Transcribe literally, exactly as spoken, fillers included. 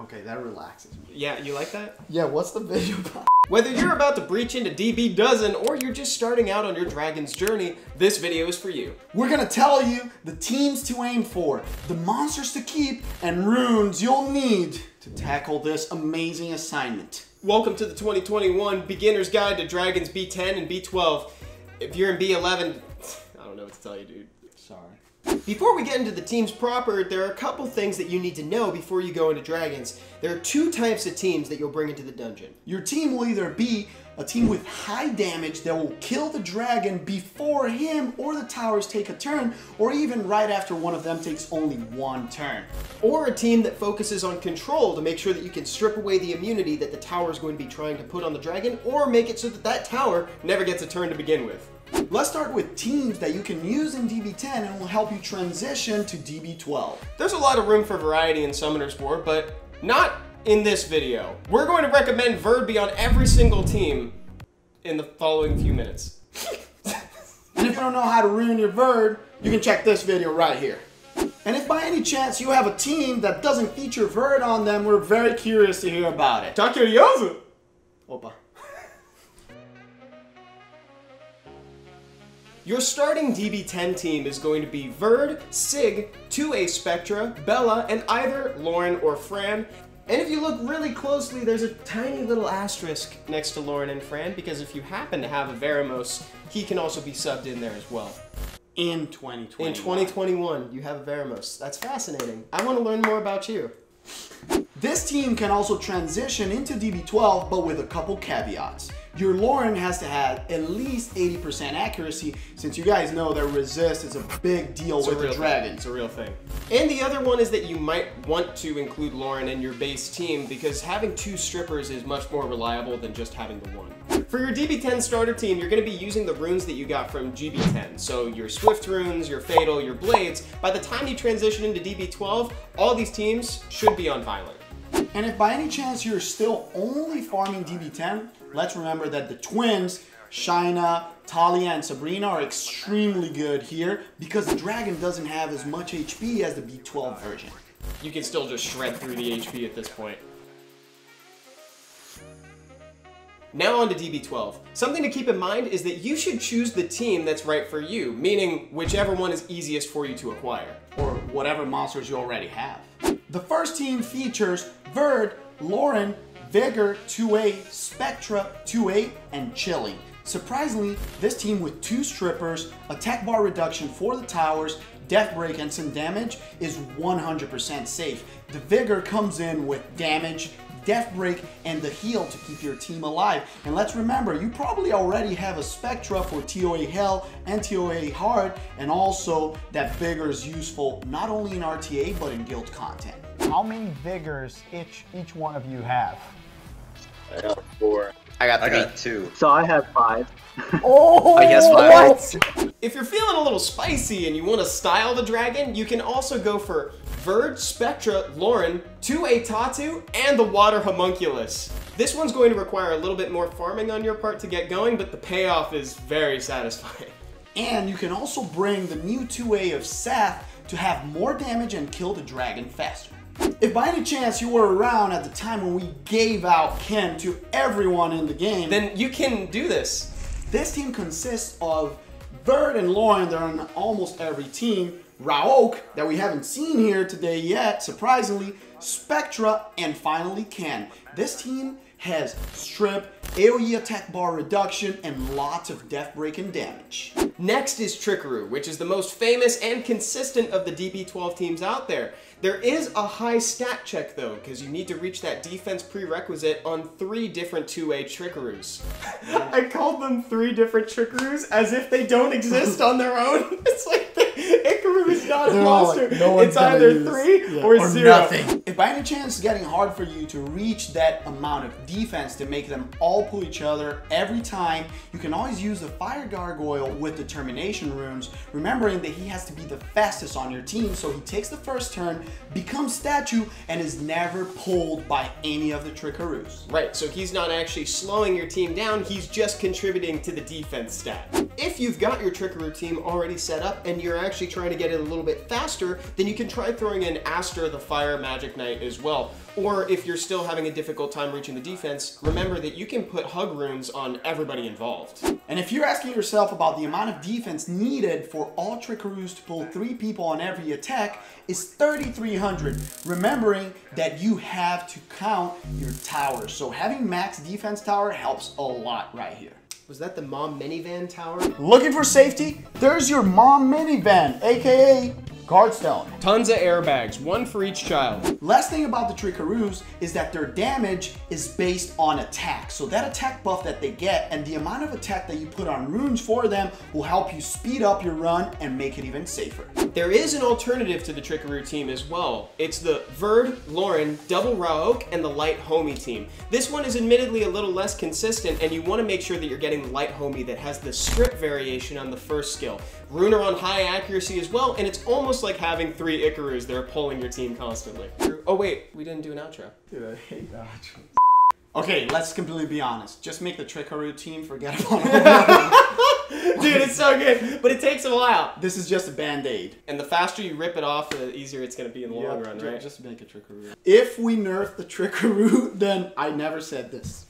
Okay, that relaxes me. Yeah, you like that? Yeah, what's the video about? Whether you're about to breach into D B ten or you're just starting out on your dragon's journey, this video is for you. We're gonna tell you the teams to aim for, the monsters to keep, and runes you'll need to tackle this amazing assignment. Welcome to the twenty twenty-one Beginner's Guide to Dragons B ten and B twelve. If you're in B eleven, I don't know what to tell you, dude. Sorry. Before we get into the teams proper, there are a couple things that you need to know before you go into Dragons. There are two types of teams that you'll bring into the dungeon. Your team will either be a team with high damage that will kill the dragon before him or the towers take a turn, or even right after one of them takes only one turn. Or a team that focuses on control to make sure that you can strip away the immunity that the tower is going to be trying to put on the dragon, or make it so that that tower never gets a turn to begin with. Let's start with teams that you can use in D B ten and will help you transition to D B twelve. There's a lot of room for variety in Summoners War, but not in this video. We're going to recommend Verde on every single team in the following few minutes. And if you don't know how to ruin your Verde, you can check this video right here. And if by any chance you have a team that doesn't feature Verde on them, we're very curious to hear about it. Tá curioso? Opa. Your starting D B ten team is going to be Verde, Sig, T O A Spectra, Bella, and either Loren or Fran. And if you look really closely, there's a tiny little asterisk next to Loren and Fran, because if you happen to have a Veramos, he can also be subbed in there as well. In twenty twenty-one. In twenty twenty-one, you have a Veramos. That's fascinating. I want to learn more about you. This team can also transition into D B twelve, but with a couple caveats. Your Loren has to have at least eighty percent accuracy, since you guys know that resist is a big deal with the dragon. It's a real thing. And the other one is that you might want to include Loren in your base team, because having two strippers is much more reliable than just having the one. For your D B ten starter team, you're going to be using the runes that you got from G B ten. So your Swift runes, your Fatal, your Blades. By the time you transition into D B twelve, all these teams should be on Violent. And if by any chance you're still only farming D B ten, let's remember that the twins, Shaina, Talia, and Sabrina are extremely good here, because the dragon doesn't have as much H P as the B twelve version. You can still just shred through the H P at this point. Now on to D B twelve. Something to keep in mind is that you should choose the team that's right for you, meaning whichever one is easiest for you to acquire. Or whatever monsters you already have. The first team features Verde, Loren, Vigor, T O A, Spectra, T O A, and Chili. Surprisingly, this team with two strippers, attack bar reduction for the towers, death break, and some damage is one hundred percent safe. The Vigor comes in with damage, death break, and the heal to keep your team alive. And let's remember, you probably already have a Spectra for T O A Hell and T O A Hard, and also that Vigor is useful not only in R T A, but in guild content. How many Vigors each, each one of you have? I got four. I got, I got two. So I have five. Oh, I guess five. What? If you're feeling a little spicy and you want to style the dragon, you can also go for Verde, Spectra, Loren, T O A Tatu, and the Water Homunculus. This one's going to require a little bit more farming on your part to get going, but the payoff is very satisfying. And you can also bring the new T O A of Seth to have more damage and kill the dragon faster. If by any chance you were around at the time when we gave out Ken to everyone in the game, then you can do this. This team consists of Verde and Loren that are on almost every team, Raoq, that we haven't seen here today yet, surprisingly, Spectra, and finally Ken. This team has strip, AoE attack bar reduction, and lots of death break and damage. Next is Tricaru, which is the most famous and consistent of the D B twelve teams out there. There is a high stat check though, because you need to reach that defense prerequisite on three different two A Tricarus. I called them three different Tricarus as if they don't exist on their own. It's like the Icaru is not They're a monster. Like, no it's either use, three yeah, or, or zero. Nothing. If by any chance it's getting hard for you to reach that amount of defense to make them all pull each other every time, you can always use the Fire Gargoyle with the Termination Runes, remembering that he has to be the fastest on your team, so he takes the first turn, becomes statue, and is never pulled by any of the Tricarus. Right, so he's not actually slowing your team down, he's just contributing to the defense stat. If you've got your Tricaru team already set up and you're actually trying to get it a little bit faster, then you can try throwing in Aster the Fire Magic Knight as well. Or if you're still having a difficult time reaching the defense, remember that you can put hug runes on everybody involved. And if you're asking yourself about the amount of defense needed for all Tricarus to pull three people on every attack, is thirty-three hundred, remembering that you have to count your towers. So having max defense tower helps a lot right here. Was that the mom minivan tower? Looking for safety? There's your mom minivan, aka Guardstone. Tons of airbags, one for each child. Last thing about the Tricarus is that their damage is based on attack. So that attack buff that they get and the amount of attack that you put on runes for them will help you speed up your run and make it even safer. There is an alternative to the Tricaru team as well. It's the Verde, Loren, Double Raoq, and the Light Homie team. This one is admittedly a little less consistent, and you want to make sure that you're getting the Light Homie that has the strip variation on the first skill. Runer on high accuracy as well, and it's almost like having three Icarus that are pulling your team constantly. Oh wait, we didn't do an outro. Dude, I hate outros. Okay, let's completely be honest. Just make the Tricaru team forget about it. Dude, it's so good, but it takes a while. This is just a band-aid. And the faster you rip it off, the easier it's gonna be in the yep, long run, right? Just make a Tricaru. If we nerf the Tricaru, then I never said this.